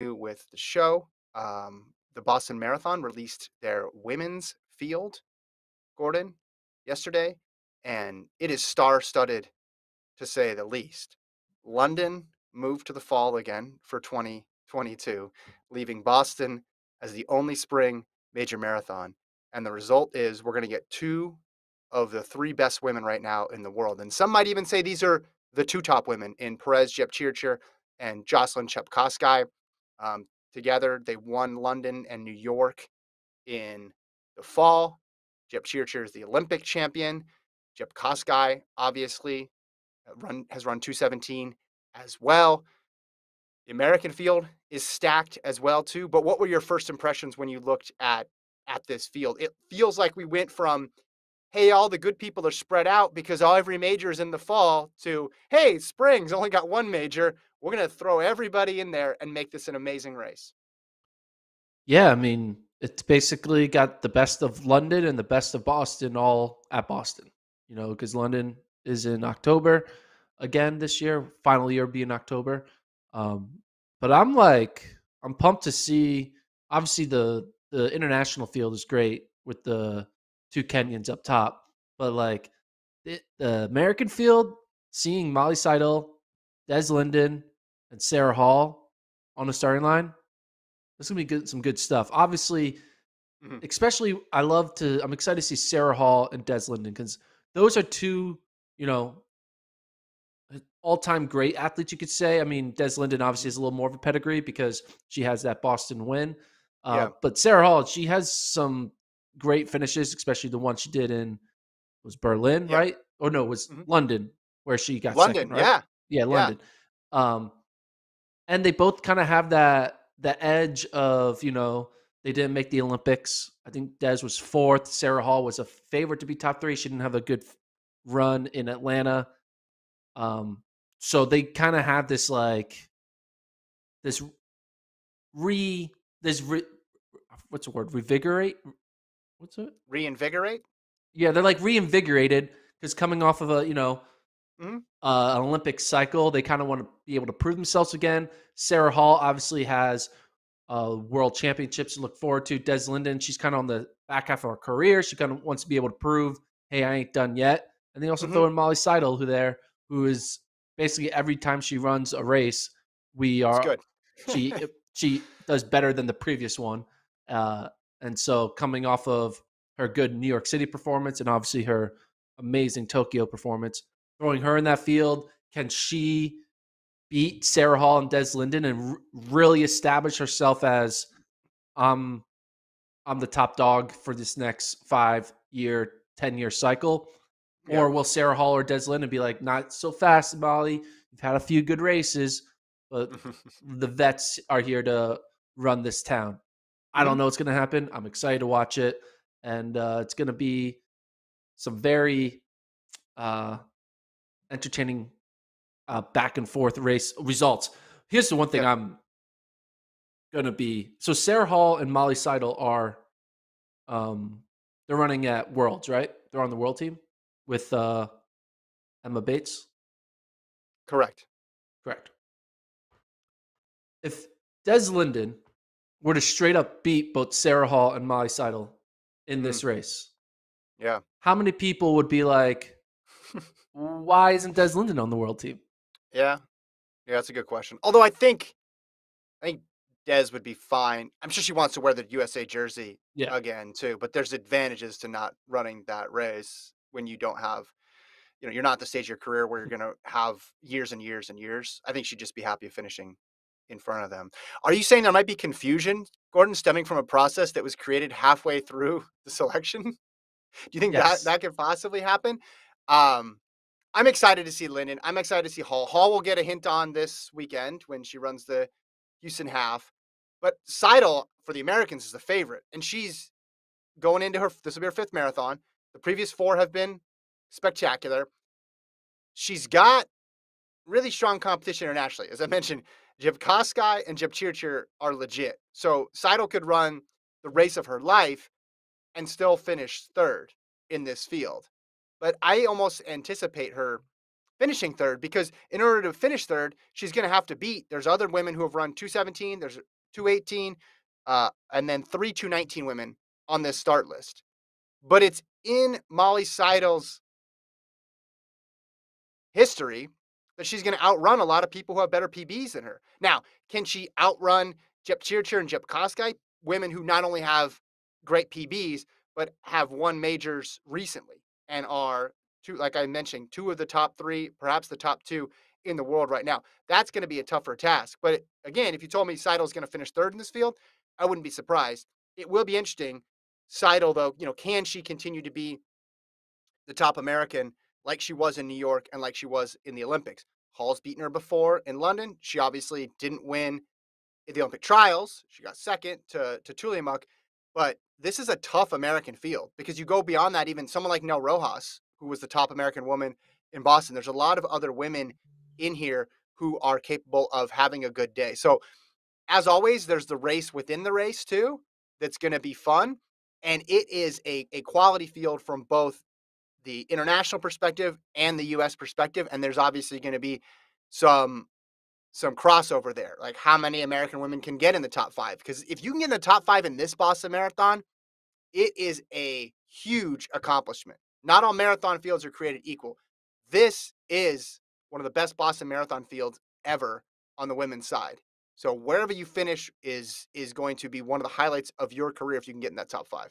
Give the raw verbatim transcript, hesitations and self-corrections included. do with the show. Um, the Boston Marathon released their women's field, Gordon, yesterday, and it is star-studded, to say the least. London moved to the fall again for twenty twenty-two, leaving Boston as the only spring major marathon. And the result is we're going to get two of the three best women right now in the world. And some might even say these are the two top women in Peres Jepchirchir and Jocelyn Chepkasai. Um, together, they won London and New York in the fall. Jepchirchir is the Olympic champion. Jepkosgei, obviously, run, has run two seventeen as well. The American field is stacked as well, too. But what were your first impressions when you looked at, at this field? It feels like we went from, hey, all the good people are spread out because all every major is in the fall, to, hey, spring's only got one major. We're going to throw everybody in there and make this an amazing race. Yeah, I mean, it's basically got the best of London and the best of Boston all at Boston, you know, because London is in October again this year, final year will be in October. Um, but I'm like, I'm pumped to see, obviously the, the international field is great with the two Kenyans up top, but like the, the American field, seeing Molly Seidel, Des Linden, and Sarah Hall on the starting line, that's going to be good, some good stuff. Obviously, mm-hmm. especially I love to, I'm excited to see Sarah Hall and Des Linden because those are two, you know, all-time great athletes, you could say. I mean, Des Linden obviously has a little more of a pedigree because she has that Boston win. Uh, yeah. But Sarah Hall, she has some great finishes, especially the one she did in, was Berlin, yeah. right? Or no, it was mm-hmm. London where she got London, second, right? yeah. Yeah, London. Yeah. Um, and they both kind of have that, the edge of, you know, they didn't make the Olympics. I think Des was fourth. Sarah Hall was a favorite to be top three. She didn't have a good run in Atlanta. Um, so they kind of have this, like, this re, this, re, what's the word? Revigorate? What's it? Reinvigorate? Yeah, they're like reinvigorated because coming off of a, you know, Mm-hmm. Uh, an Olympic cycle. They kind of want to be able to prove themselves again. Sarah Hall obviously has uh, world championships to look forward to. Des Linden, she's kind of on the back half of her career. She kind of wants to be able to prove, hey, I ain't done yet. And they also mm-hmm. throw in Molly Seidel, who there, who is basically every time she runs a race, we are good. she she does better than the previous one. Uh, and so coming off of her good New York City performance and obviously her amazing Tokyo performance, throwing her in that field, can she beat Sarah Hall and Des Linden and r- really establish herself as um, I'm the top dog for this next five-year, ten-year cycle? Yeah. Or will Sarah Hall or Des Linden be like, not so fast, Molly. You've had a few good races, but the vets are here to run this town. I don't know what's going to happen. I'm excited to watch it. And uh, it's going to be some very uh, – entertaining uh, back and forth race results. Here's the one thing yeah. I'm going to be. So Sarah Hall and Molly Seidel are, um, they're running at Worlds, right? They're on the world team with uh, Emma Bates. Correct. Correct. If Des Linden were to straight up beat both Sarah Hall and Molly Seidel in this mm. race. Yeah. How many people would be like, why isn't Des Linden on the world team? Yeah. Yeah, that's a good question. Although I think I think Des would be fine. I'm sure she wants to wear the U S A jersey yeah. again too, but there's advantages to not running that race when you don't have, you know, you're not at the stage of your career where you're going to have years and years and years. I think she'd just be happy finishing in front of them. Are you saying there might be confusion, Gordon, stemming from a process that was created halfway through the selection? Do you think yes. that, that could possibly happen? Um, I'm excited to see Linden. I'm excited to see Hall. Hall will get a hint on this weekend when she runs the Houston half. But Seidel, for the Americans, is the favorite. And she's going into her, this will be her fifth marathon. The previous four have been spectacular. She's got really strong competition internationally. As I mentioned, Jepkosgei and Jepchirchir are legit. So Seidel could run the race of her life and still finish third in this field. But I almost anticipate her finishing third, because in order to finish third, she's going to have to beat. There's other women who have run two seventeen, there's two eighteen, uh, and then three two nineteen women on this start list. But it's in Molly Seidel's history that she's going to outrun a lot of people who have better P Bs than her. Now, can she outrun Jepchirchir and Jepkosgei, women who not only have great P Bs, but have won majors recently and are, two, like I mentioned, two of the top three, perhaps the top two in the world right now? That's going to be a tougher task. But again, if you told me Seidel's going to finish third in this field, I wouldn't be surprised. It will be interesting. Seidel, though, you know, can she continue to be the top American like she was in New York and like she was in the Olympics? Hall's beaten her before in London. She obviously didn't win at the Olympic trials. She got second to, to Tuliamuk. But this is a tough American field, because you go beyond that, even someone like Nell Rojas, who was the top American woman in Boston. There's a lot of other women in here who are capable of having a good day. So as always, there's the race within the race too. That's going to be fun. And it is a, a quality field from both the international perspective and the U S perspective. And there's obviously going to be some, some crossover there. Like, how many American women can get in the top five? Because if you can get in the top five in this Boston Marathon, it is a huge accomplishment. Not all marathon fields are created equal. This is one of the best Boston Marathon fields ever on the women's side. So wherever you finish is, is going to be one of the highlights of your career if you can get in that top five.